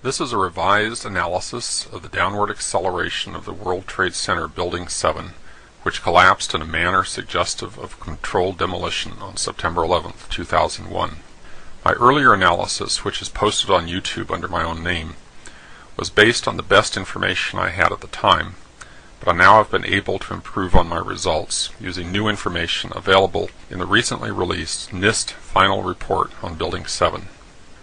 This is a revised analysis of the downward acceleration of the World Trade Center Building 7, which collapsed in a manner suggestive of controlled demolition on September 11, 2001. My earlier analysis, which is posted on YouTube under my own name, was based on the best information I had at the time, but I now have been able to improve on my results using new information available in the recently released NIST final report on Building 7.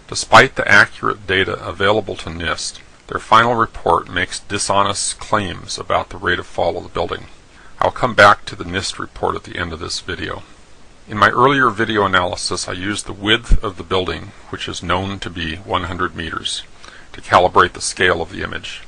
Despite the accurate data available to NIST, their final report makes dishonest claims about the rate of fall of the building. I'll come back to the NIST report at the end of this video. In my earlier video analysis, I used the width of the building, which is known to be 100 meters, to calibrate the scale of the image.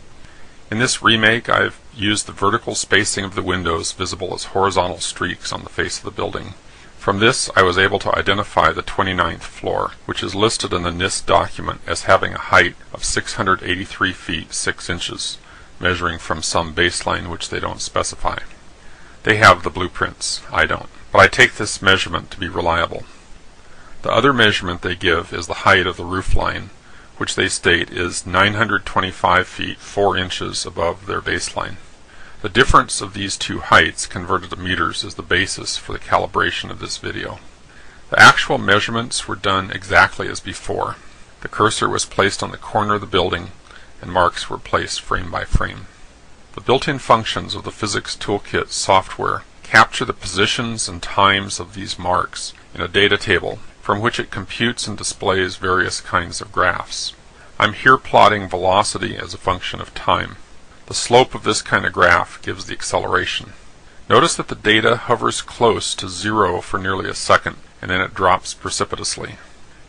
In this remake, I've used the vertical spacing of the windows visible as horizontal streaks on the face of the building. From this, I was able to identify the 29th floor, which is listed in the NIST document as having a height of 683 feet 6 inches, measuring from some baseline which they don't specify. They have the blueprints, I don't, but I take this measurement to be reliable. The other measurement they give is the height of the roof line, which they state is 925 feet 4 inches above their baseline. The difference of these two heights converted to meters is the basis for the calibration of this video. The actual measurements were done exactly as before. The cursor was placed on the corner of the building and marks were placed frame by frame. The built-in functions of the Physics Toolkit software capture the positions and times of these marks in a data table from which it computes and displays various kinds of graphs. I'm here plotting velocity as a function of time. The slope of this kind of graph gives the acceleration. Notice that the data hovers close to zero for nearly a second, and then it drops precipitously.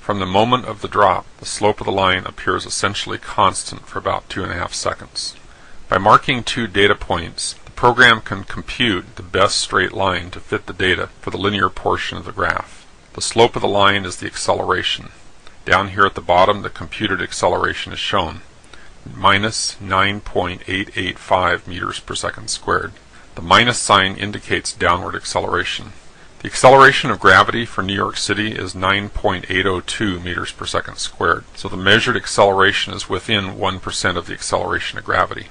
From the moment of the drop, the slope of the line appears essentially constant for about 2.5 seconds. By marking two data points, the program can compute the best straight line to fit the data for the linear portion of the graph. The slope of the line is the acceleration. Down here at the bottom, the computed acceleration is shown, minus 9.885 meters per second squared. The minus sign indicates downward acceleration. The acceleration of gravity for New York City is 9.802 meters per second squared, so the measured acceleration is within 1% of the acceleration of gravity.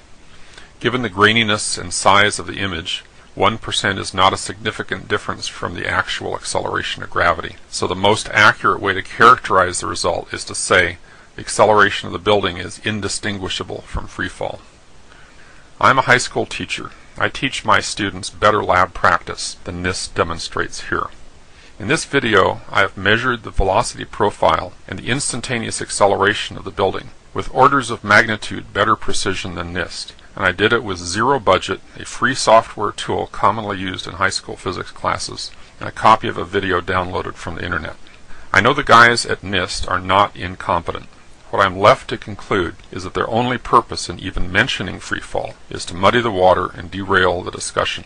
Given the graininess and size of the image, 1% is not a significant difference from the actual acceleration of gravity. So the most accurate way to characterize the result is to say the acceleration of the building is indistinguishable from freefall. I'm a high school teacher. I teach my students better lab practice than NIST demonstrates here. In this video, I have measured the velocity profile and the instantaneous acceleration of the building with orders of magnitude better precision than NIST. And I did it with zero budget, a free software tool commonly used in high school physics classes, and a copy of a video downloaded from the internet. I know the guys at NIST are not incompetent. What I'm left to conclude is that their only purpose in even mentioning free fall is to muddy the water and derail the discussion.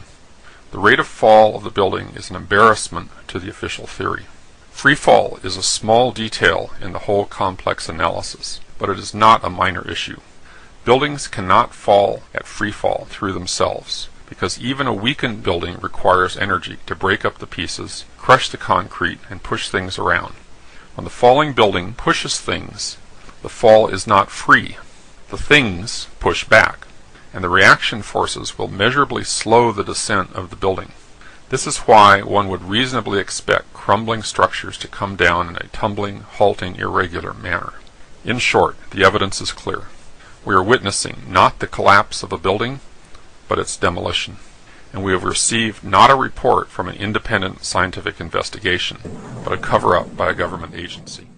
The rate of fall of the building is an embarrassment to the official theory. Free fall is a small detail in the whole complex analysis, but it is not a minor issue. Buildings cannot fall at free fall through themselves, because even a weakened building requires energy to break up the pieces, crush the concrete, and push things around. When the falling building pushes things, the fall is not free. The things push back, and the reaction forces will measurably slow the descent of the building. This is why one would reasonably expect crumbling structures to come down in a tumbling, halting, irregular manner. In short, the evidence is clear. We are witnessing not the collapse of a building, but its demolition. And we have received not a report from an independent scientific investigation, but a cover-up by a government agency.